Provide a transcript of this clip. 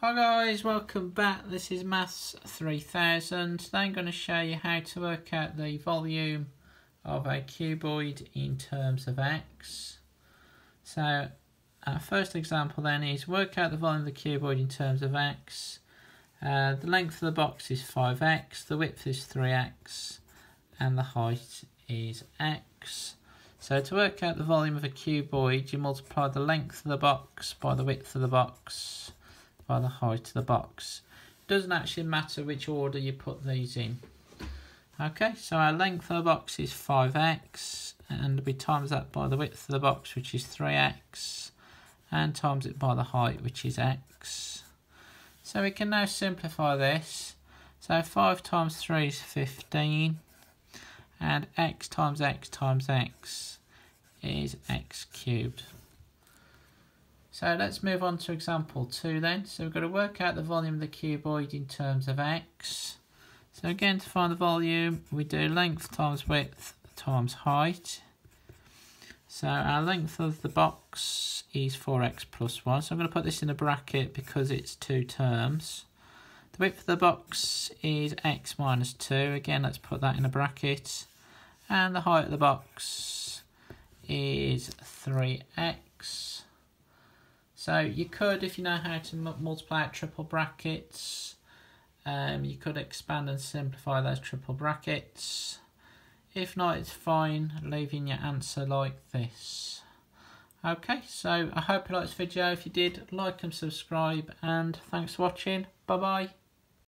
Hi guys, welcome back. This is Maths 3000. Today I'm going to show you how to work out the volume of a cuboid in terms of x. So our first example then is work out the volume of the cuboid in terms of x. The length of the box is 5x, the width is 3x and the height is x. So to work out the volume of a cuboid, you multiply the length of the box by the width of the box by the height of the box. It doesn't actually matter which order you put these in. Okay, so our length of the box is 5x, and we times that by the width of the box, which is 3x, and times it by the height, which is x. So we can now simplify this. So 5 times 3 is 15, and x times x times x is x cubed. So let's move on to example 2 then. So we've got to work out the volume of the cuboid in terms of x. So again, to find the volume, we do length times width times height. So our length of the box is 4x plus 1. So I'm going to put this in a bracket because it's two terms. The width of the box is x minus 2. Again, let's put that in a bracket. And the height of the box is 3x. So you could, if you know how to multiply out triple brackets, you could expand and simplify those triple brackets. If not, it's fine leaving your answer like this. Okay, so I hope you liked this video. If you did, like and subscribe, and thanks for watching. Bye bye.